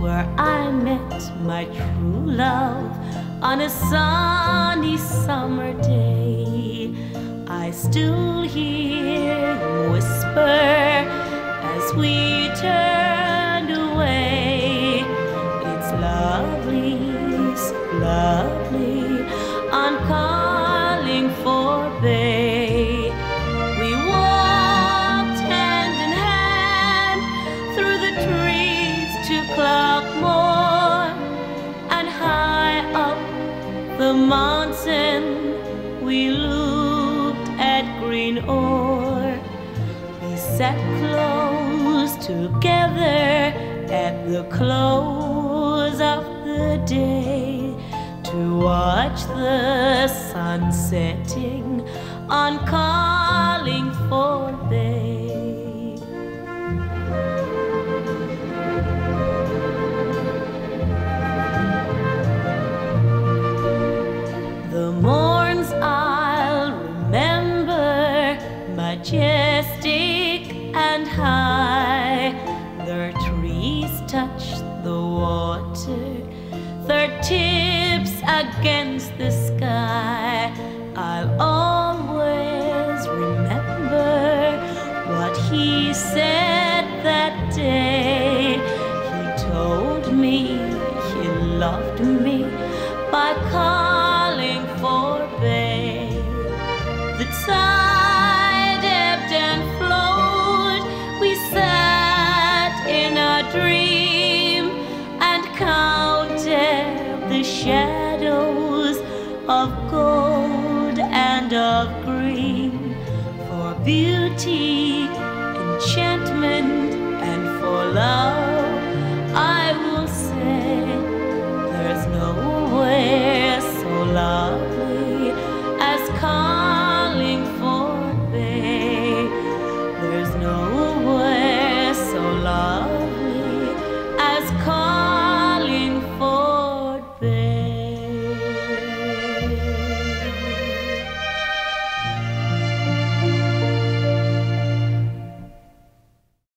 where I met my true love on a sunny summer day. I still hear you whisper as we turned away. It's lovely, it's lovely, I'm calling for babe. We walked hand in hand through the trees to clock morn, and high up the mountain we looked at green ore. We sat close together at the close of the day to watch the sun setting on calling for day. The morns I'll remember, majestic and high, their trees touch the water, their tips against the sky. I'll always remember what he said that day. He told me he loved me by calling for babe. The tide ebbed and flowed, we sat in our dream and counted the shadows of gold and of green, for beauty